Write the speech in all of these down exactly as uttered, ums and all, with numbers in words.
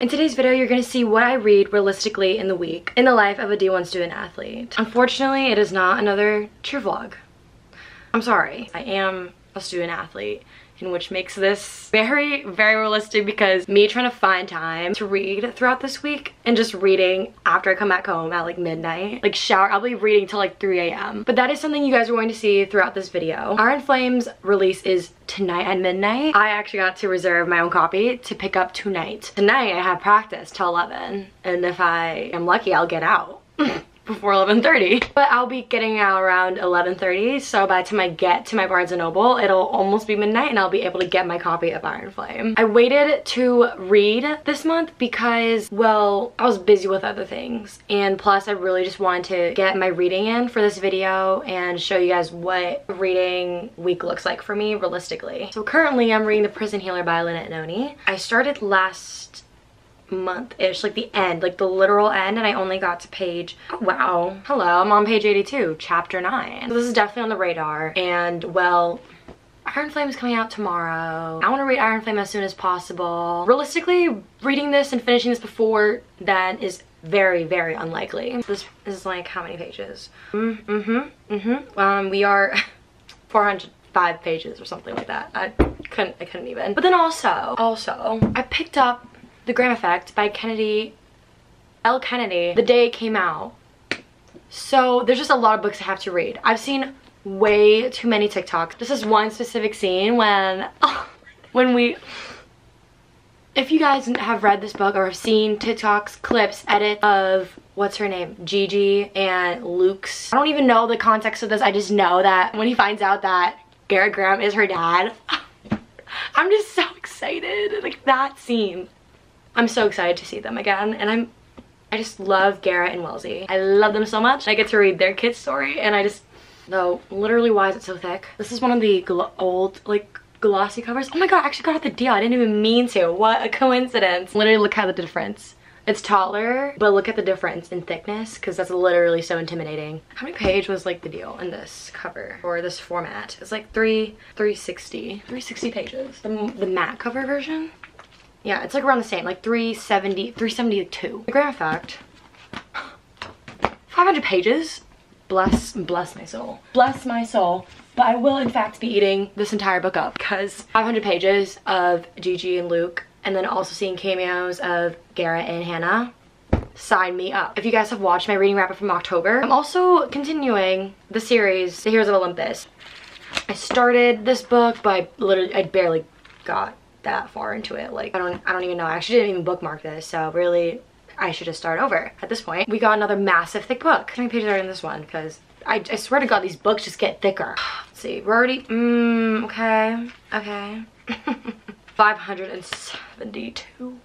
In today's video, you're going to see what I read realistically in the week in the life of a D one student athlete. Unfortunately, it is not another cheer vlog. I'm sorry. I am a student athlete, and which makes this very, very realistic because me trying to find time to read throughout this week and just reading after I come back home at like midnight, like shower, I'll be reading till like three A M But that is something you guys are going to see throughout this video. Iron Flame's release is tonight at midnight. I actually got to reserve my own copy to pick up tonight. Tonight I have practice till eleven, and if I am lucky, I'll get out before eleven thirty. But I'll be getting out around eleven thirty, so by the time I get to my Barnes and Noble, it'll almost be midnight and I'll be able to get my copy of Iron Flame. I waited to read this month because, well, I was busy with other things. And plus, I really just wanted to get my reading in for this video and show you guys what reading week looks like for me realistically. So currently, I'm reading The Prison Healer by Lynette Noni. I started last month-ish, like the end, like the literal end, and I only got to page, oh, wow, hello, I'm on page eighty-two, chapter nine. So this is definitely on the radar, and well, Iron Flame is coming out tomorrow. I want to read Iron Flame as soon as possible. Realistically, reading this and finishing this before then is very, very unlikely. This is like how many pages? Mm-hmm, mm-hmm. Um, we are four hundred five pages or something like that. I couldn't, I couldn't even. But then also, also, I picked up The Graham Effect by Kennedy, L. Kennedy, the day it came out. So there's just a lot of books I have to read. I've seen way too many TikToks. This is one specific scene when, oh, when we, if you guys have read this book or have seen TikToks, clips, edit of, what's her name, Gigi and Luke's. I don't even know the context of this. I just know that when he finds out that Garrett Graham is her dad, I'm just so excited. Like that scene. I'm so excited to see them again, and I'm, I just love Garrett and Wellesley. I love them so much. I get to read their kid's story, and I just, though, literally, why is it so thick? This is one of the gl old, like, glossy covers. Oh my god, I actually got out the deal. I didn't even mean to. What a coincidence. Literally, look at the difference. It's taller, but look at the difference in thickness, because that's literally so intimidating. How many page was, like, the deal in this cover, or this format? It's like three, three sixty. three sixty pages. The, the matte cover version? Yeah, it's like around the same, like three seventy, three seventy-two. The Graham Effect, five hundred pages. Bless, bless my soul. Bless my soul. But I will, in fact, be eating this entire book up because five hundred pages of Gigi and Luke, and then also seeing cameos of Garrett and Hannah. Sign me up. If you guys have watched my reading wrap-up from October, I'm also continuing the series, The Heroes of Olympus. I started this book, but I literally, I barely got that far into it. Like I don't I don't even know. I actually didn't even bookmark this, so really I should just start over at this point. We got another massive thick book. How many pages are in this one? Because I, I swear to god, these books just get thicker. Let's see, we're already mm, okay okay five hundred seventy-two.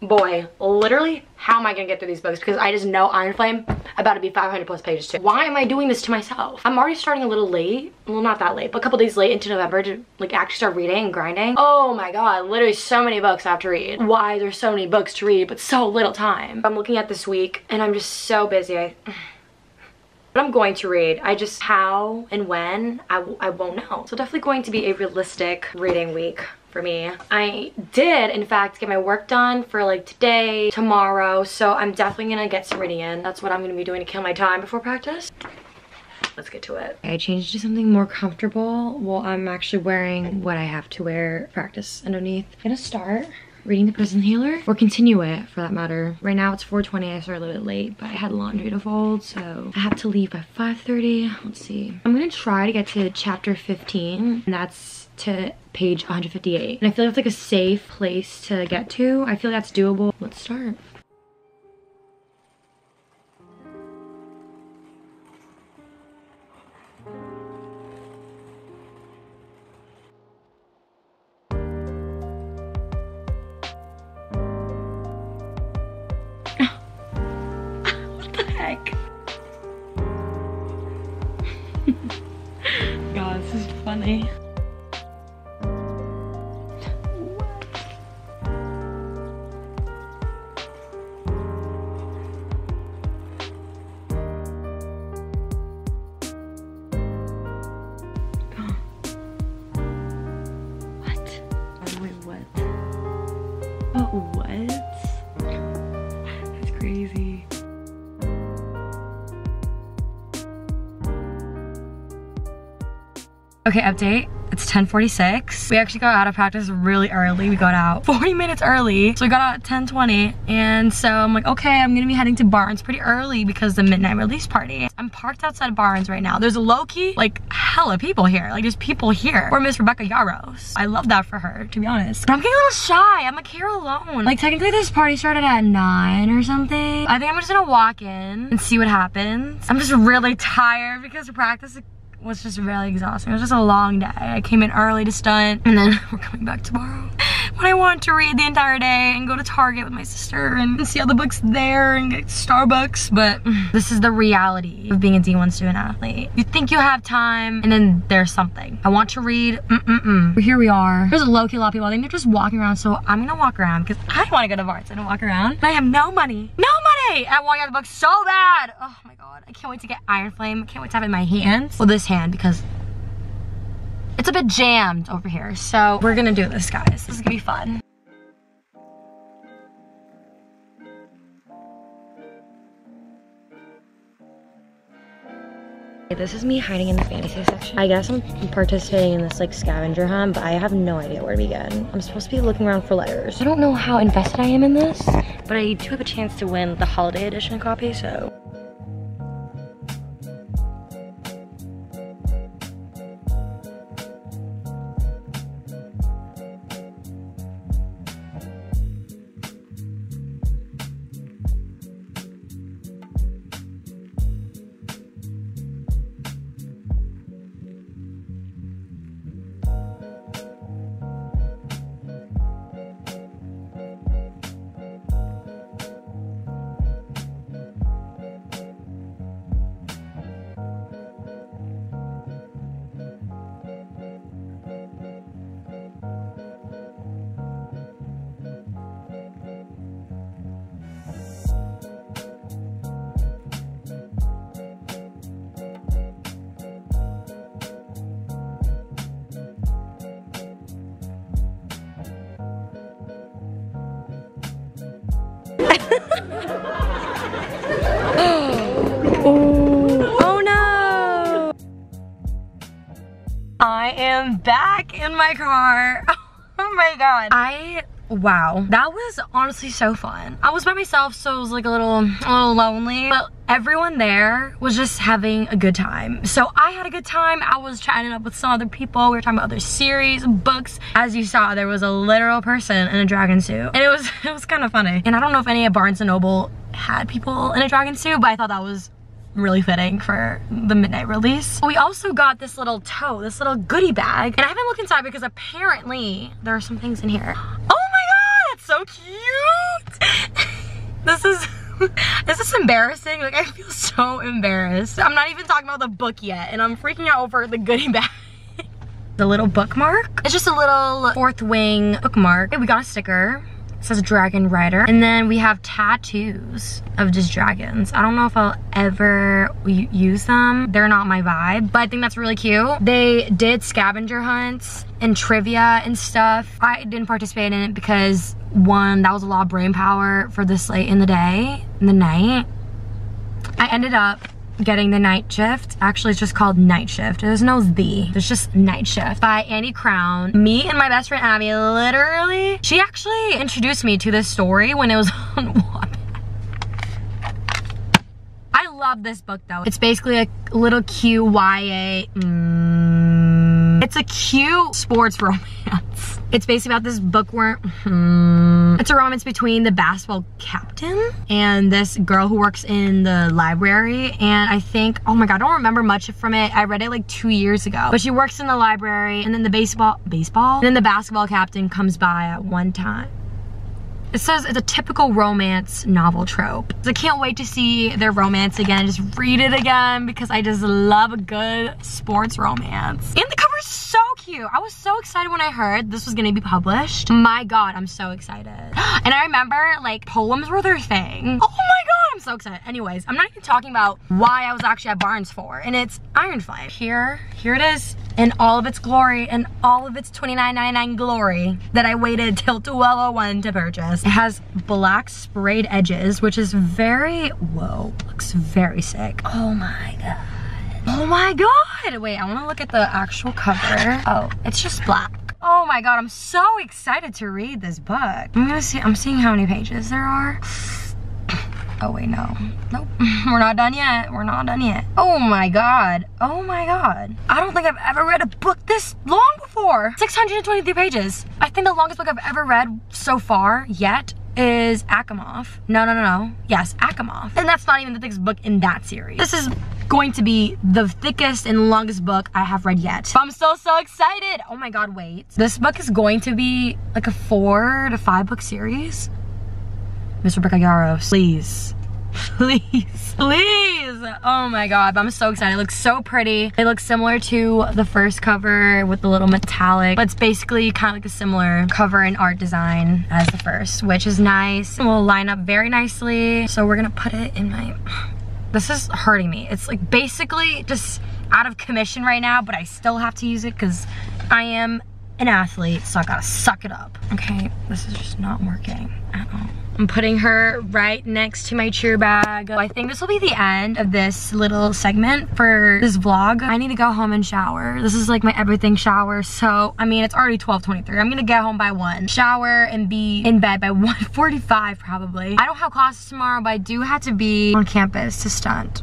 Boy, literally, how am I gonna get through these books? Because I just know Iron Flame about to be five hundred plus pages too. Why am I doing this to myself? I'm already starting a little late. Well, not that late, but a couple days late into November to like actually start reading and grinding. Oh my god, literally so many books I have to read. Why there's so many books to read, but so little time. I'm looking at this week and I'm just so busy. I But I'm going to read. I just, how and when, I, I won't know. So definitely going to be a realistic reading week for me. I did, in fact, get my work done for like today, tomorrow, so I'm definitely gonna get some reading in. That's what I'm gonna be doing to kill my time before practice. Let's get to it. I changed to something more comfortable. Well, I'm actually wearing what I have to wear practice underneath. I'm gonna start reading The Prison Healer, or continue it for that matter. Right now it's four twenty, I started a little bit late, but I had laundry to fold, so I have to leave by five thirty. Let's see. I'm gonna try to get to chapter fifteen, and that's to page one fifty-eight. And I feel like it's like a safe place to get to. I feel like that's doable. Let's start. God, this is funny. What? Wait, what? But what? That's crazy. Okay, update. It's ten forty-six. We actually got out of practice really early. We got out forty minutes early. So we got out at ten twenty. And so I'm like, okay, I'm gonna be heading to Barnes pretty early because the midnight release party. I'm parked outside Barnes right now. There's a low-key, like, hella people here. Like, there's people here. Or Miss Rebecca Yarros. I love that for her, to be honest. But I'm getting a little shy. I'm like here alone. Like, technically this party started at nine or something. I think I'm just gonna walk in and see what happens. I'm just really tired because practice was just really exhausting. It was just a long day. I came in early to stunt, and then we're coming back tomorrow when I want to read the entire day and go to Target with my sister and see all the books there and get Starbucks. But this is the reality of being a D one student athlete. You think you have time, and then there's something. I want to read, mm-mm-mm. Here we are. There's a low-key lot of people. I think they're just walking around, so I'm gonna walk around because I wanna go to Barnes and walk around. But I have no money. No money! I want to get the book so bad! Oh my god. I can't wait to get Iron Flame. I can't wait to have it in my hands. Well, this hand, because it's a bit jammed over here, so we're gonna do this, guys. This is gonna be fun. This is me hiding in the fantasy section. I guess I'm participating in this like scavenger hunt, but I have no idea where to begin. I'm supposed to be looking around for letters. I don't know how invested I am in this, but I do have a chance to win the holiday edition copy, so. I am back in my car. Oh my god. I, wow. That was honestly so fun. I was by myself, so it was like a little, a little lonely. But everyone there was just having a good time. So I had a good time. I was chatting up with some other people. We were talking about other series, books. As you saw, there was a literal person in a dragon suit. And it was, it was kind of funny. And I don't know if any of Barnes and Noble had people in a dragon suit, but I thought that was really fitting for the midnight release. We also got this little tote, this little goodie bag. And I haven't looked inside because apparently there are some things in here. Oh my god, that's so cute! This is, this is embarrassing. Like, I feel so embarrassed. I'm not even talking about the book yet, and I'm freaking out over the goodie bag. The little bookmark. It's just a little Fourth Wing bookmark. Okay, we got a sticker. It says Dragon Rider. And then we have tattoos of just dragons. I don't know if I'll ever use them. They're not my vibe, but I think that's really cute. They did scavenger hunts and trivia and stuff. I didn't participate in it because, one, that was a lot of brain power for this late in the day, in the night. I ended up getting the Night Shift. Actually, it's just called Night Shift. There's no the. There's just Night Shift by Annie Crown. Me and my best friend Abby, literally, she actually introduced me to this story when it was on Wattpad. I love this book though. It's basically a little cute Y A. Mm, it's a cute sports romance. It's basically about this bookworm. Mm, it's a romance between the basketball captain and this girl who works in the library. And I think, oh my god, I don't remember much from it. I read it like two years ago. But she works in the library, and then the baseball, baseball? And then the basketball captain comes by at one time. It says it's a typical romance novel trope. I can't wait to see their romance again, just read it again, because I just love a good sports romance. And the cover's so cute. I was so excited when I heard this was gonna be published. My god, I'm so excited. And I remember, like, poems were their thing. Oh my god, I'm so excited. Anyways, I'm not even talking about why I was actually at Barnes for, and it's Iron Flame. Here, here it is in all of its glory and all of its twenty-nine ninety-nine glory that I waited till twelve oh one to purchase. It has black sprayed edges, which is very, whoa, looks very sick. Oh my God. Oh my God. Wait, I wanna look at the actual cover. Oh, it's just black. Oh my God, I'm so excited to read this book. I'm gonna see, I'm seeing how many pages there are. Oh wait, no, nope, we're not done yet, we're not done yet. Oh my God, oh my God. I don't think I've ever read a book this long before. six hundred twenty-three pages. I think the longest book I've ever read so far yet is Akimov. No, no, no, no, yes, Akimov. And that's not even the thickest book in that series. This is going to be the thickest and longest book I have read yet. I'm so, so excited. Oh my God, wait. This book is going to be like a four to five book series. Miss Rebecca Yarros, please. Please, please. Oh my God, I'm so excited. It looks so pretty. It looks similar to the first cover with the little metallic, but it's basically kind of like a similar cover and art design as the first, which is nice. It will line up very nicely. So we're gonna put it in my, this is hurting me. It's like basically just out of commission right now, but I still have to use it because I am an athlete, so I gotta suck it up. Okay, this is just not working at all. I'm putting her right next to my cheer bag. I think this will be the end of this little segment for this vlog. I need to go home and shower. This is like my everything shower. So, I mean, it's already twelve twenty-three. I'm gonna get home by one, shower, and be in bed by one forty-five probably. I don't have classes tomorrow, but I do have to be on campus to stunt.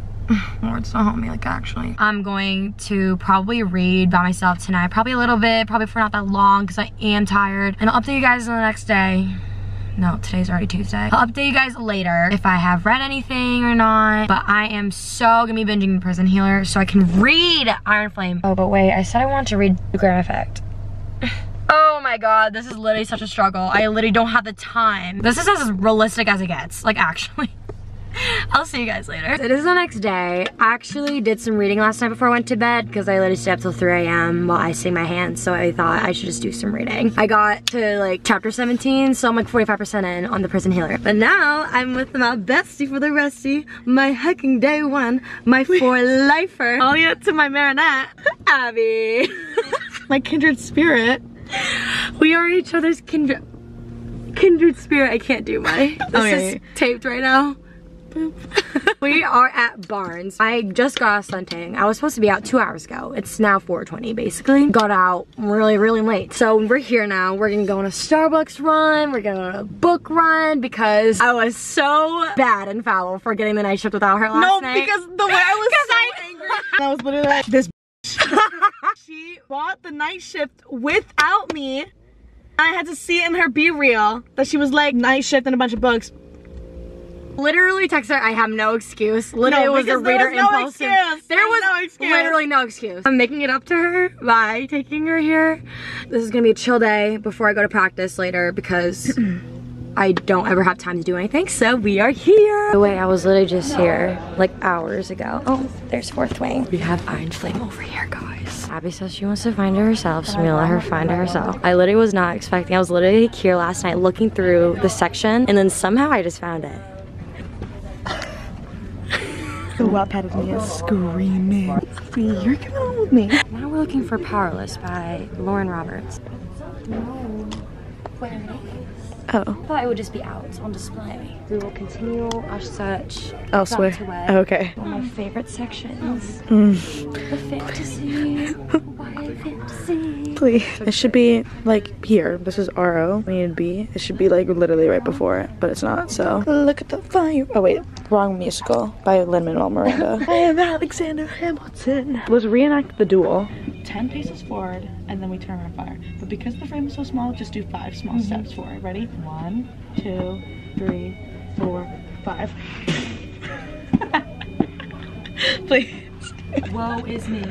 Lord, so homey, like actually. I'm going to probably read by myself tonight. Probably a little bit, probably for not that long, because I am tired. And I'll update you guys on the next day. No, today's already Tuesday. I'll update you guys later if I have read anything or not, but I am so gonna be binging The Prison Healer so I can read Iron Flame. Oh, but wait, I said I wanted to read The Graham Effect. Oh my God, this is literally such a struggle. I literally don't have the time. This is as realistic as it gets, like actually. I'll see you guys later. It is the next day. I actually did some reading last night before I went to bed because I literally stayed up till three A M while icing my hands, so I thought I should just do some reading. I got to like chapter seventeen, so I'm like forty-five percent in on The Prison Healer. But now I'm with my bestie for the restie, my hecking day one, my for-lifer, all yet to my marinette, Abby. My kindred spirit. We are each other's kindred, kindred spirit. I can't do my, this okay. Is taped right now. We are at Barnes. I just got out suntanning. I was supposed to be out two hours ago. It's now four twenty basically. Got out really, really late. So we're here now. We're gonna go on a Starbucks run. We're gonna go on a book run because I was so bad and foul for getting the night shift without her last no, night. No, because the way I was so I angry. I was literally like, this she bought the night shift without me. I had to see it in her Be Real that she was like, night shift and a bunch of books. Literally text her, I have no excuse. Literally no, was a reader impulse. There was, no excuse. There there was no excuse. Literally no excuse. I'm making it up to her by taking her here. This is gonna be a chill day before I go to practice later because I don't ever have time to do anything, so we are here. Oh wait, I was literally just no. here like hours ago. Oh, there's Fourth Wing. We have Iron Flame over here, guys. Abby says she wants to find her herself, so I'm gonna let her find her herself. I literally was not expecting, I was literally here last night looking through the section, and then somehow I just found it. The Wattpad of me is screaming. You're coming on with me. Now we're looking for Powerless by Lauren Roberts. No. Where is? Oh. I thought it would just be out on display. We will continue our search elsewhere. Okay. One of my favorite sections. Mm. The fantasy. Why fantasy? Please. It should be like here. This is R O. We need B. It should be like literally right before it, but it's not. So look at the fire. Oh wait. Wrong musical by Lin-Manuel Miranda. I am Alexander Hamilton. Let's reenact the duel. ten paces forward, and then we turn around fire. But because the frame is so small, just do five small mm-hmm. steps forward. Ready? One, two, three, four, five. Please. Woe is me.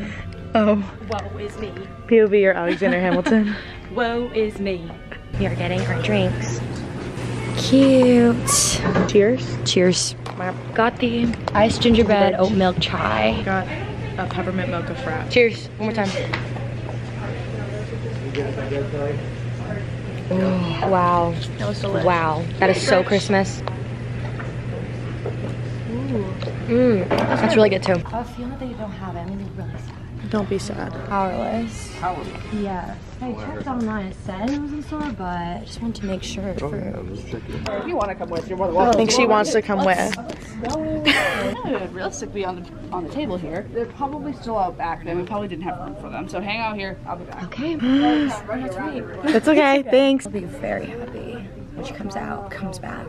Oh. Woe is me. P O V or Alexander Hamilton. Woe is me. We are getting our drinks. Cute. Cheers. Cheers. Got the iced gingerbread oat milk chai. Got a peppermint mocha frappe. Cheers. One more time. Mm, wow. That was delicious. Wow. That is so Christmas. Mmm, that's really good too. I have a feeling that you don't have it. I'm gonna be really sad. Don't be sad. Powerless. Powerless? Yeah. I checked online. It said it was in store, but I just wanted to make sure. Oh, for... yeah, let's check it out. If you want to come with, you're more than welcome. I think she wants to come let's, with. Let's go. Realistically, on the, on the table here, they're probably still out back, and we probably didn't have room for them. So hang out here. I'll be back. Okay. That's okay. Thanks. I'll be very happy when she comes out, comes back.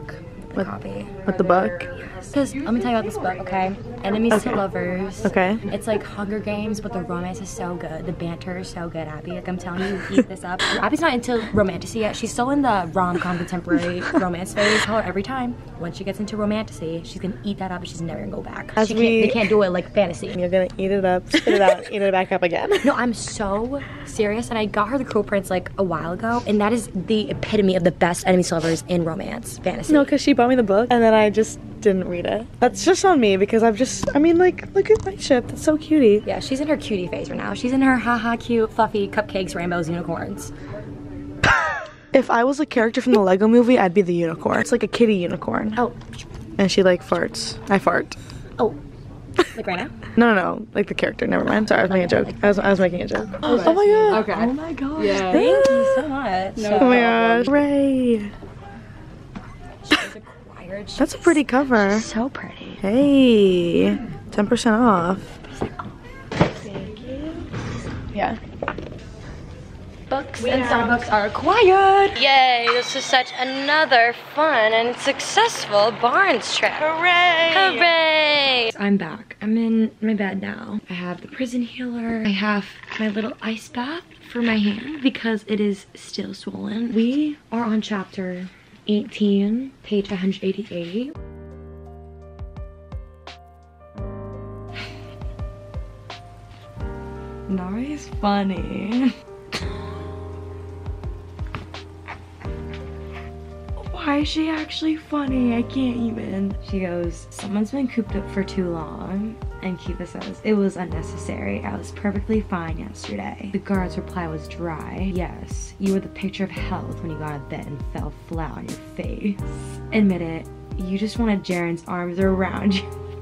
With, copy. With the book? Yes. Because let me tell you about this book, okay? Enemies okay. to Lovers. Okay. It's like Hunger Games, but the romance is so good. The banter is so good, Abby. Like, I'm telling you, eat this up. Abby's not into romantasy yet. She's still in the rom-com contemporary romance phase. I tell her every time, once she gets into romantasy, she's gonna eat that up and she's never gonna go back. As she can't, we... They can't do it like fantasy. You're gonna eat it up, spit it out, eat it back up again. No, I'm so serious. And I got her The Cruel Prince like a while ago, and that is the epitome of the best enemies to lovers in romance fantasy. No, because she bought me the book and then I just didn't read it. That's just on me because I've just, I mean, like, look at Night Shift. That's so cutie. Yeah, she's in her cutie phase right now. She's in her haha cute, fluffy, cupcakes, rainbows, unicorns. If I was a character from the Lego movie, I'd be the unicorn. It's like a kitty unicorn. Oh. And she like farts. I fart. Oh. Like right now? No, no, no. Like the character. Never mind. Sorry, I was making a joke. I was, I was making a joke. Oh, oh my god. Okay. Oh my gosh. Yeah. Thank you so much. No, oh my gosh. Hooray. She's That's a pretty cover. So pretty. Hey, ten percent off. ten percent off. Thank you. Yeah. Books we and songbooks are acquired. Yay, this is such another fun and successful Barnes trip. Hooray. Hooray. I'm back. I'm in my bed now. I have The Prison Healer. I have my little ice bath for my hand because it is still swollen. We are on chapter eighteen, page one eighty-eight. Nari's funny. Why is she actually funny? I can't even. She goes, someone's been cooped up for too long. And Kiva says, it was unnecessary. I was perfectly fine yesterday. The guard's reply was dry. Yes, you were the picture of health when you got out of bed and fell flat on your face. Admit it, you just wanted Jaren's arms around you.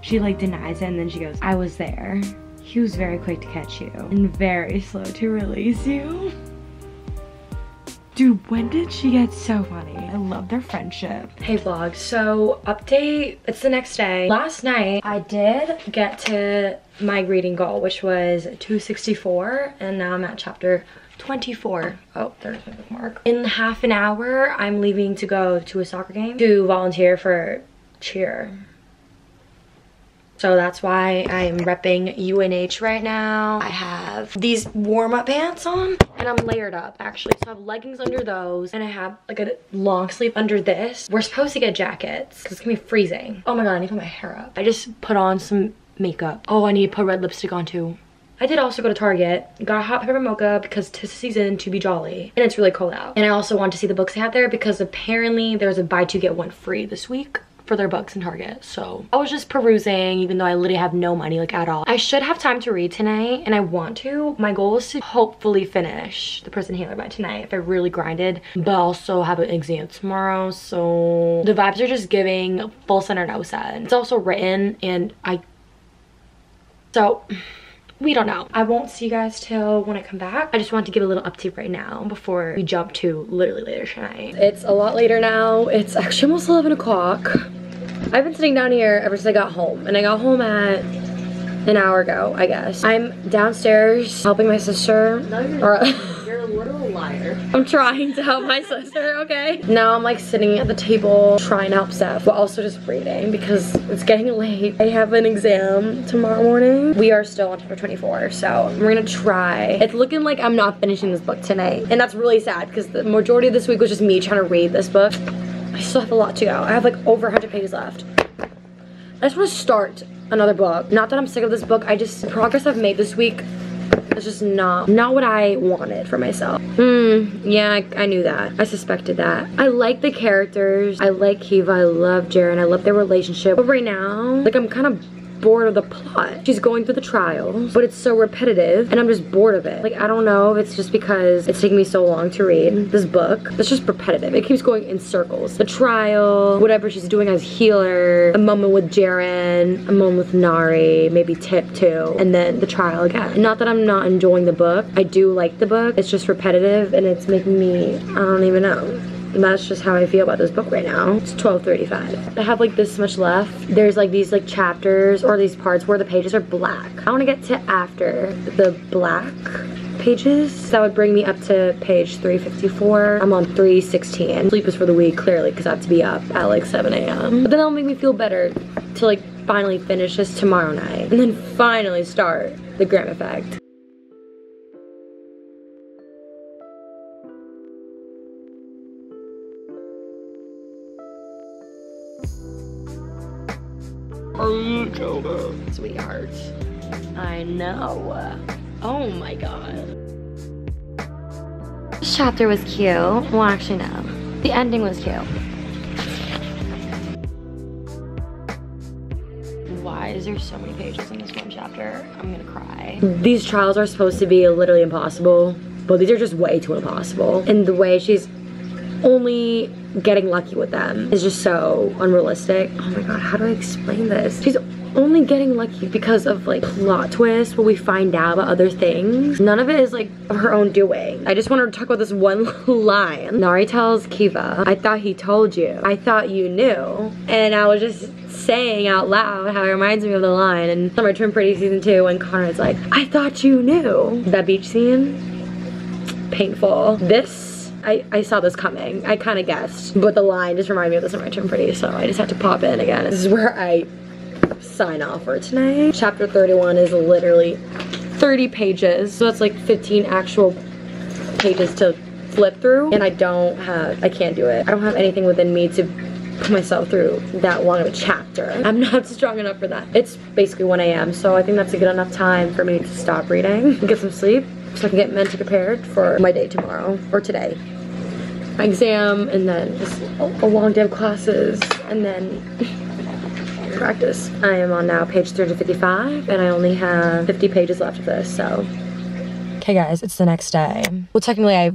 She like denies it and then she goes, I was there. He was very quick to catch you and very slow to release you. Dude, when did she get so funny? I love their friendship. Hey vlog, so update, it's the next day. Last night, I did get to my reading goal, which was two sixty-four, and now I'm at chapter twenty-four. Oh, there's my bookmark. In half an hour, I'm leaving to go to a soccer game to volunteer for cheer. So that's why I'm repping U N H right now. I have these warm-up pants on and I'm layered up actually. So I have leggings under those and I have like a long sleeve under this. We're supposed to get jackets because it's gonna be freezing. Oh my god, I need to put my hair up. I just put on some makeup. Oh, I need to put red lipstick on too. I did also go to Target, got a hot pepper mocha because 'tis the season to be jolly and it's really cold out. And I also wanted to see the books they had there because apparently there's a buy two get one free this week for their books in Target. So I was just perusing even though I literally have no money like at all. I should have time to read tonight and I want to. My goal is to hopefully finish The Prison Healer by tonight if I really grinded, but also have an exam tomorrow. So the vibes are just giving full center no set. It's also written and I, so we don't know. I won't see you guys till when I come back. I just want to give a little update right now before we jump to literally later tonight. It's a lot later now. It's actually almost eleven o'clock. I've been sitting down here ever since I got home and I got home at an hour ago, I guess. I'm downstairs helping my sister. No, you're not. You're a little liar. I'm trying to help my sister, okay? Now I'm like sitting at the table trying to help Seth, but also just reading because it's getting late. I have an exam tomorrow morning. We are still on chapter twenty-four, so we're gonna try. It's looking like I'm not finishing this book tonight, and that's really sad because the majority of this week was just me trying to read this book. I still have a lot to go. I have like over one hundred pages left. I just want to start another book. Not that I'm sick of this book, I just, the progress I've made this week is just not, not what I wanted for myself. Hmm, yeah, I, I knew that. I suspected that. I like the characters. I like Kiva, I love Jaren, I love their relationship. But right now, like I'm kind of bored of the plot. She's going through the trial, but it's so repetitive and I'm just bored of it. Like, I don't know if it's just because it's taking me so long to read this book. It's just repetitive. It keeps going in circles. The trial, whatever she's doing as healer, a moment with Jaren, a moment with Nari, maybe Tip too, and then the trial again. Not that I'm not enjoying the book. I do like the book. It's just repetitive and it's making me, I don't even know. And that's just how I feel about this book right now. It's twelve thirty-five. I have like this much left. There's like these like chapters or these parts where the pages are black. I want to get to after the black pages. That would bring me up to page three fifty-four. I'm on three sixteen. Sleep is for the weak, clearly, because I have to be up at like seven A M But then that'll make me feel better to like finally finish this tomorrow night and then finally start The Graham Effect. Sweetheart, I know. Oh my god. This chapter was cute. Well, actually no. The ending was cute. Why is there so many pages in this one chapter? I'm gonna cry. These trials are supposed to be literally impossible, but these are just way too impossible. And the way she's only getting lucky with them is just so unrealistic. Oh my god, how do I explain this? She's only getting lucky because of like plot twists where we find out about other things. None of it is like her own doing. I just want her to talk about this one line. Nari tells Kiva, I thought he told you. I thought you knew. And I was just saying out loud how it reminds me of the line in Summer Trim Pretty Season two when Conrad's like, I thought you knew. That beach scene, painful. This I, I saw this coming. I kind of guessed, but the line just reminded me of this in My Turn Pretty, so I just had to pop in again. This is where I sign off for tonight. Chapter thirty-one is literally thirty pages, so that's like fifteen actual pages to flip through, and I don't have, I can't do it. I don't have anything within me to put myself through that long of a chapter. I'm not strong enough for that. It's basically one A M, so I think that's a good enough time for me to stop reading and get some sleep, so I can get mentally prepared for my day tomorrow, or today. My exam, and then just a long day of classes, and then practice. I am on now page three fifty-five, and I only have fifty pages left of this, so. Okay guys, it's the next day. Well, technically I,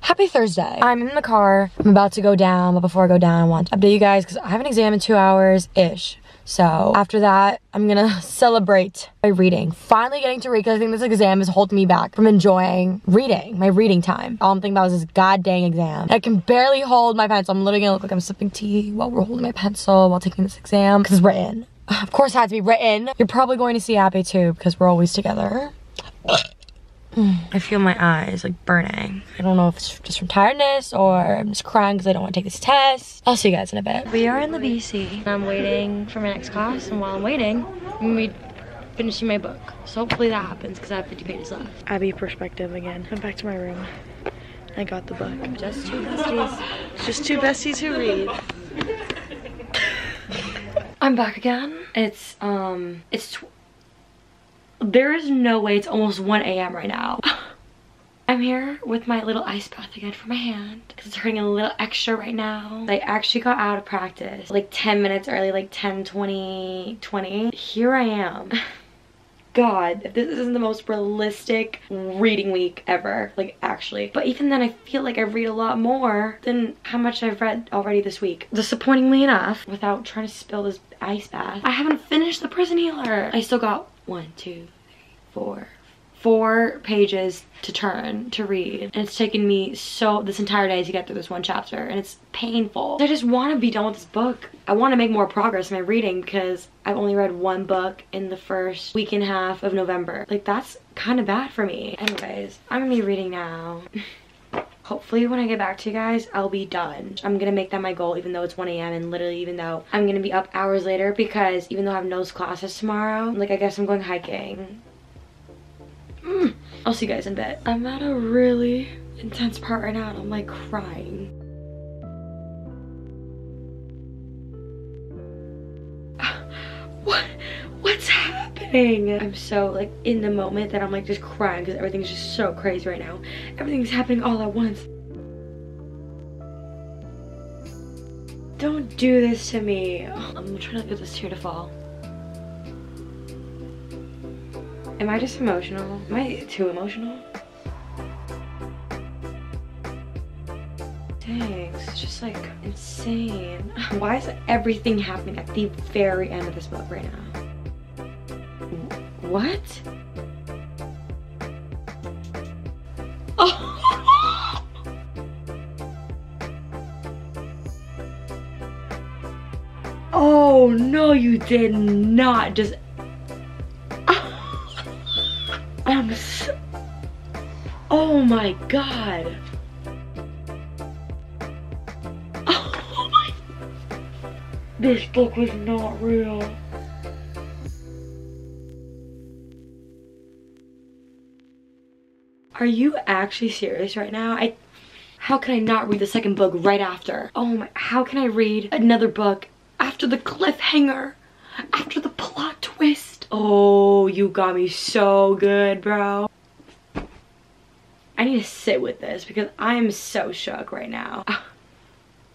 happy Thursday. I'm in the car, I'm about to go down, but before I go down, I want to update you guys, because I have an exam in two hours-ish. So after that, I'm gonna celebrate by reading. Finally getting to read, because I think this exam is holding me back from enjoying reading, my reading time. All I'm thinking about is this god dang exam. I can barely hold my pencil. I'm literally gonna look like I'm sipping tea while we're holding my pencil while taking this exam, because it's written. Of course it had to be written. You're probably going to see Abby too, because we're always together. I feel my eyes like burning. I don't know if it's just from tiredness or I'm just crying because I don't want to take this test. I'll see you guys in a bit. We are in the B C. I'm waiting for my next class, and while I'm waiting, I'm going to be finishing my book. So hopefully that happens because I have fifty pages left. Abby perspective again. I'm back to my room. I got the book. Just two besties. Just two besties who read. I'm back again. It's, um, it's... Tw There is no way. It's almost one A M right now. I'm here with my little ice bath again for my hand, because it's hurting a little extra right now. I actually got out of practice like ten minutes early, like ten, twenty, twenty. Here I am. God, if this isn't the most realistic reading week ever, like actually. But even then, I feel like I read a lot more than how much I've read already this week. Disappointingly enough, without trying to spill this ice bath, I haven't finished The Prison Healer. I still got One, two, three, four. Four pages to turn, to read. And it's taken me so, this entire day to get through this one chapter, and it's painful. I just want to be done with this book. I want to make more progress in my reading, because I've only read one book in the first week and a half of November. Like, that's kind of bad for me. Anyways, I'm gonna be reading now. Hopefully when I get back to you guys, I'll be done. I'm gonna make that my goal, even though it's one A M and literally even though I'm gonna be up hours later, because even though I have no classes tomorrow, like I guess I'm going hiking. Mm. I'll see you guys in bed. I'm at a really intense part right now and I'm like crying. What? What's happening? I'm so like in the moment that I'm like just crying because everything's just so crazy right now. Everything's happening all at once. Don't do this to me. I'm trying to get this tear to fall. Am I just emotional? Am I too emotional? Dang, it's just like insane. Why is everything happening at the very end of this book right now? What? Oh. Oh no, you did not just. I'm so... Oh my god. Oh my... This book was not real. Are you actually serious right now? I... How can I not read the second book right after? Oh my... How can I read another book after the cliffhanger? After the plot twist? Oh, you got me so good, bro. I need to sit with this because I am so shook right now.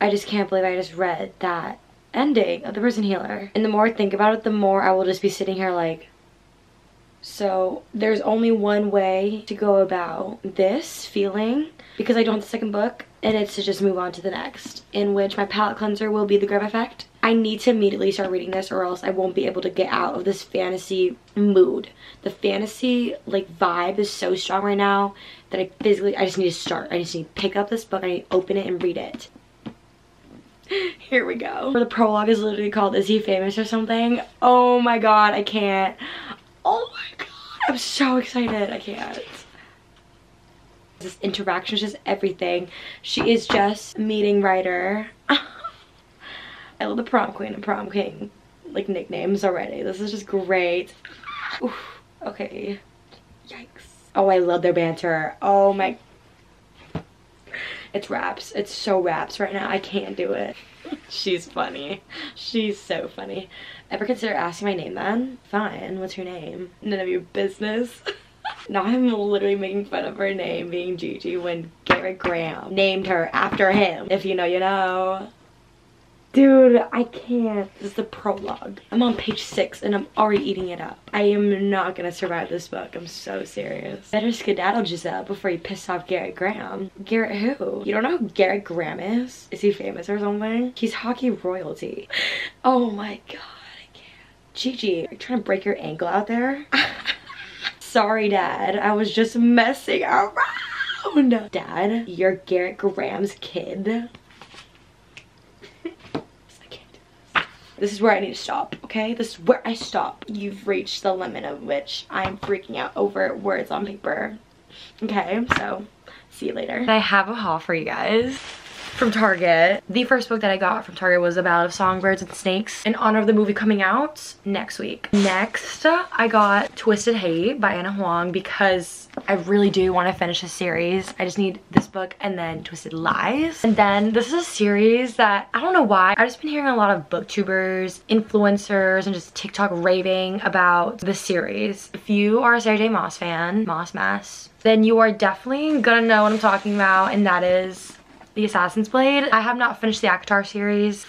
I just can't believe I just read that ending of The Prison Healer. And the more I think about it, the more I will just be sitting here like, so there's only one way to go about this feeling because I don't have the second book, and it's to just move on to the next, in which my palette cleanser will be The Graham Effect. I need to immediately start reading this or else I won't be able to get out of this fantasy mood. The fantasy like vibe is so strong right now that I physically, I just need to start. I just need to pick up this book. I need to open it and read it. Here we go. The prologue is literally called Is He Famous or something? Oh my god, I can't. Oh my god, I'm so excited. I can't. This interaction is just everything. She is just meeting writer. I love the prom queen and prom king, like, nicknames already. This is just great. Oof, okay. Yikes. Oh, I love their banter. Oh my. It's raps. It's so raps right now. I can't do it. She's funny. She's so funny. Ever consider asking my name then? Fine. What's your name? None of your business. Now I'm literally making fun of her name being Gigi when Garrett Graham named her after him. If you know, you know. Dude, I can't. This is the prologue. I'm on page six and I'm already eating it up. I am not gonna survive this book. I'm so serious. Better skedaddle Giselle before you piss off Garrett Graham. Garrett who? You don't know who Garrett Graham is? Is he famous or something? He's hockey royalty. Oh my god, I can't. Gigi, are you trying to break your ankle out there? Sorry, Dad. I was just messing around. Dad, you're Garrett Graham's kid. This is where I need to stop, okay? This is where I stop. You've reached the limit of which I'm freaking out over words on paper. Okay, so see you later. I have a haul for you guys from Target. The first book that I got from Target was A Ballad of Songbirds and Snakes in honor of the movie coming out next week. Next, I got Twisted Hate by Anna Huang because I really do want to finish this series. I just need this book and then Twisted Lies. And then this is a series that I don't know why. I've just been hearing a lot of booktubers, influencers, and just TikTok raving about this series. If you are a Sarah J. Maas fan, Maas Mass, then you are definitely gonna know what I'm talking about, and that is The Assassin's Blade. I have not finished the ACOTAR series,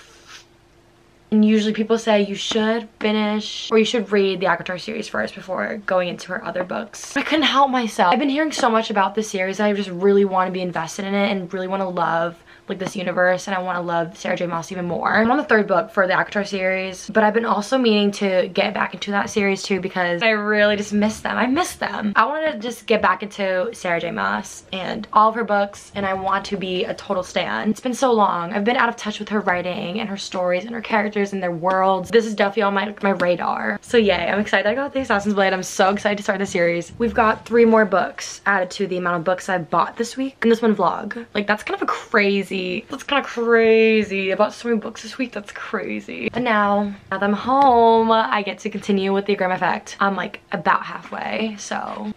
and usually people say you should finish or you should read the ACOTAR series first before going into her other books. I couldn't help myself. I've been hearing so much about this series that I just really want to be invested in it and really want to love like this universe, and I want to love Sarah J. Maas even more. I'm on the third book for the ACOTAR series, but I've been also meaning to get back into that series too because I really just miss them. I miss them. I wanted to just get back into Sarah J. Maas and all of her books, and I want to be a total stan. It's been so long. I've been out of touch with her writing and her stories and her characters and their worlds. This is definitely on my, my radar. So yay, I'm excited I got The Assassin's Blade. I'm so excited to start the series. We've got three more books added to the amount of books I bought this week, and this one vlog. Like that's kind of a crazy That's kind of crazy. I bought so many books this week. That's crazy. But now, now that I'm home, I get to continue with the Graham Effect. I'm like about halfway, so.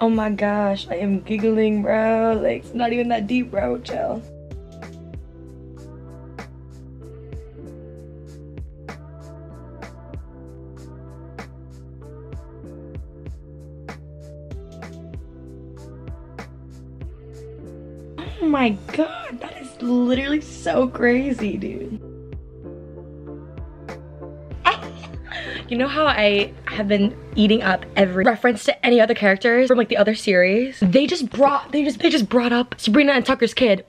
Oh my gosh, I am giggling, bro. Like, it's not even that deep, bro. Chill. Oh Oh my god, that is literally so crazy, dude. You know how I have been eating up every reference to any other characters from like the other series? They just brought, they just, they just brought up Sabrina and Tucker's kid.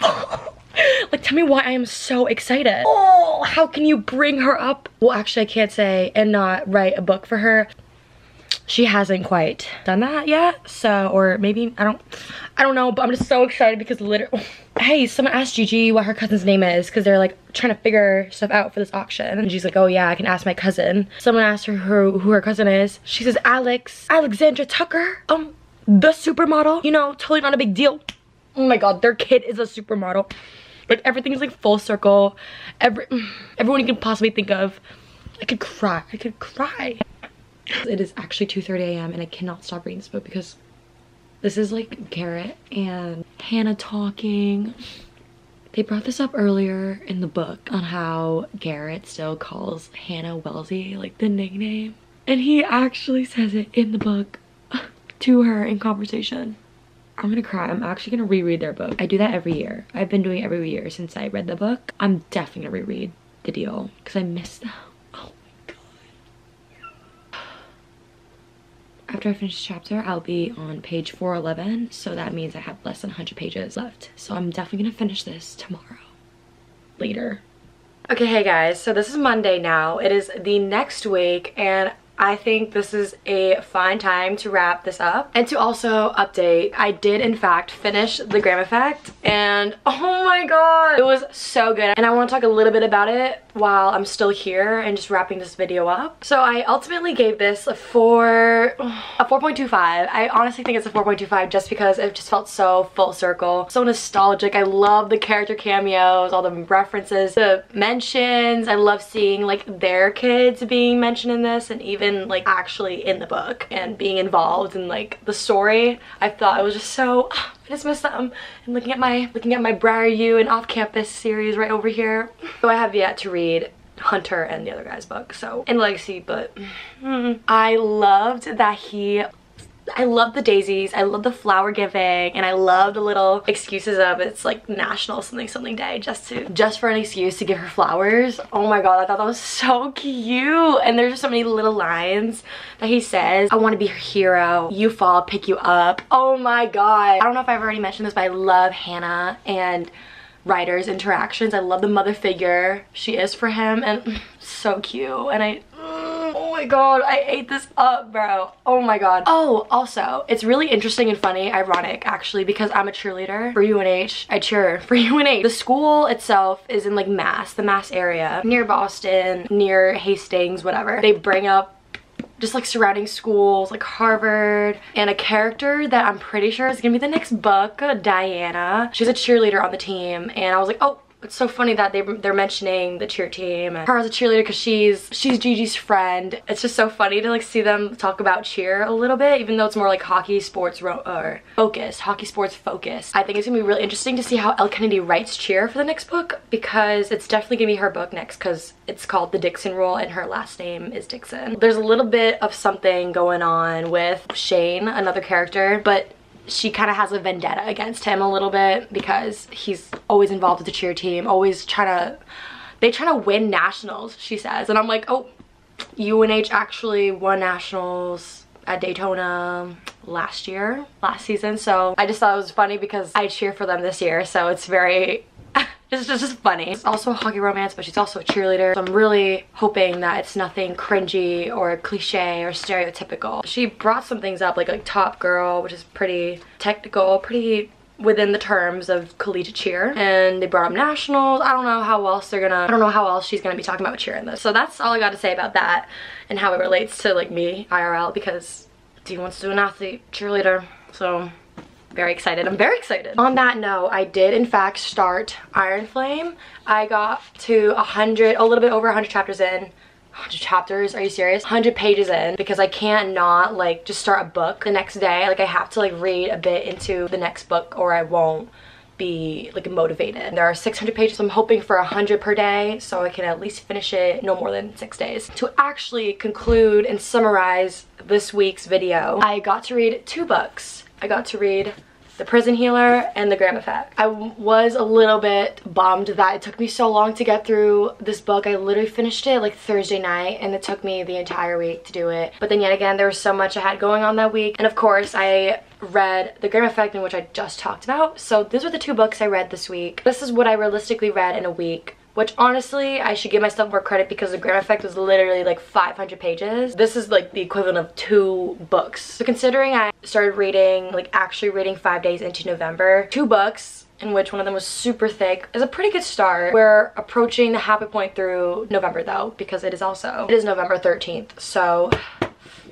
Like, tell me why I am so excited. Oh, how can you bring her up? Well, actually, I can't say and not write a book for her. She hasn't quite done that yet, so, or maybe, I don't, I don't know, but I'm just so excited because literally, hey, someone asked Gigi what her cousin's name is because they're like trying to figure stuff out for this auction. And she's like, oh yeah, I can ask my cousin. Someone asked her who, who her cousin is. She says, Alex, Alexandra Tucker, um, the supermodel, you know, totally not a big deal. Oh my god, their kid is a supermodel. Like, everything's like full circle. Every, everyone you can possibly think of. I could cry, I could cry. It is actually two thirty a m and I cannot stop reading this book because this is like Garrett and Hannah talking. They brought this up earlier in the book on how Garrett still calls Hannah Wellesley, like the nickname. And he actually says it in the book to her in conversation. I'm gonna cry. I'm actually gonna reread their book. I do that every year. I've been doing it every year since I read the book. I'm definitely gonna reread The Deal because I missed them. After I finish the chapter, I'll be on page four eleven, so that means I have less than one hundred pages left. So I'm definitely gonna finish this tomorrow, later. Okay, hey guys, so this is Monday now. It is the next week, and I think this is a fine time to wrap this up. And to also update, I did in fact finish The Graham Effect, and oh my god, it was so good. And I want to talk a little bit about it while I'm still here and just wrapping this video up. So I ultimately gave this a four, a four point two five. I honestly think it's a four point two five just because it just felt so full circle, so nostalgic. I love the character cameos, all the references, the mentions. I love seeing like their kids being mentioned in this and even And, like actually in the book and being involved in like the story. I thought it was just so, oh, I just missed them. And looking at my looking at my Briar U and off-campus series right over here. So I have yet to read Hunter and the other guy's book, so in Legacy, but mm, I loved that he I love the daisies, I love the flower giving, and I love the little excuses of it's like national something something day just to just for an excuse to give her flowers. Oh my god, I thought that was so cute. And there's just so many little lines that he says. I want to be your hero, you fall, pick you up. Oh my god, I don't know if I've already mentioned this, but I love Hannah and Ryder's interactions. I love the mother figure she is for him, and so cute. And I oh my god, I ate this up, bro. Oh my god. Oh, also, it's really interesting and funny, ironic actually, because I'm a cheerleader for U N H. I cheer for U N H. The school itself is in like Mass, the Mass area, near Boston, near Hastings, whatever. They bring up just like surrounding schools like Harvard, and a character that I'm pretty sure is gonna be the next book, Diana. She's a cheerleader on the team, and I was like, oh, it's so funny that they, they're mentioning the cheer team and her as a cheerleader because she's she's Gigi's friend. It's just so funny to like see them talk about cheer a little bit, even though it's more like hockey sports ro or focused, hockey sports focus. I think it's gonna be really interesting to see how L. Kennedy writes cheer for the next book, because it's definitely gonna be her book next because it's called The Dixon Rule and her last name is Dixon. There's a little bit of something going on with Shane, another character, but she kind of has a vendetta against him a little bit because he's always involved with the cheer team, always trying to, they try to win nationals, she says. And I'm like, oh, U N H actually won nationals at Daytona last year, last season. So I just thought it was funny because I cheer for them this year. So it's very, it's just, just funny. It's also a hockey romance, but she's also a cheerleader. So I'm really hoping that it's nothing cringy or cliche or stereotypical. She brought some things up, like like Top Girl, which is pretty technical, pretty within the terms of collegiate cheer, and they brought up nationals. I don't know how else they're gonna, I don't know how else she's gonna be talking about cheer in this. So that's all I got to say about that and how it relates to like me, I R L, because Dean wants to do an athlete cheerleader, so. Very excited. I'm very excited. On that note, I did in fact start Iron Flame. I got to a hundred, a little bit over a hundred chapters in. a hundred chapters? Are you serious? a hundred pages in, because I can't not like just start a book the next day. Like I have to like read a bit into the next book or I won't be like motivated. There are six hundred pages. I'm hoping for a hundred per day so I can at least finish it no more than six days. To actually conclude and summarize this week's video, I got to read two books. I got to read The Prison Healer, and The Graham Effect. I was a little bit bummed that it took me so long to get through this book. I literally finished it like Thursday night and it took me the entire week to do it. But then yet again, there was so much I had going on that week. And of course, I read The Graham Effect, in which I just talked about. So these were the two books I read this week. This is what I realistically read in a week, which honestly, I should give myself more credit because The Graham Effect was literally like five hundred pages. This is like the equivalent of two books. So considering I started reading, like actually reading five days into November, two books, in which one of them was super thick, is a pretty good start. We're approaching the halfway point through November though, because it is also, it is November thirteenth, so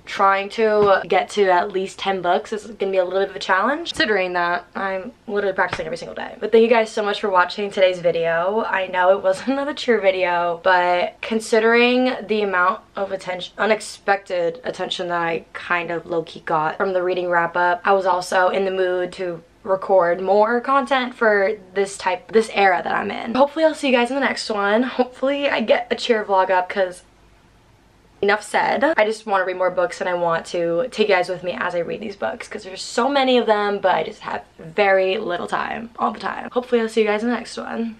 trying to get to at least ten books is gonna be a little bit of a challenge. Considering that I'm literally practicing every single day. But thank you guys so much for watching today's video. I know it wasn't a mature video, but considering the amount of attention, unexpected attention that I kind of low-key got from the reading wrap-up, I was also in the mood to record more content for this type, this era that I'm in. Hopefully I'll see you guys in the next one. Hopefully I get a cheer vlog up, because enough said. I just want to read more books and I want to take you guys with me as I read these books, because there's so many of them, but I just have very little time all the time. Hopefully I'll see you guys in the next one.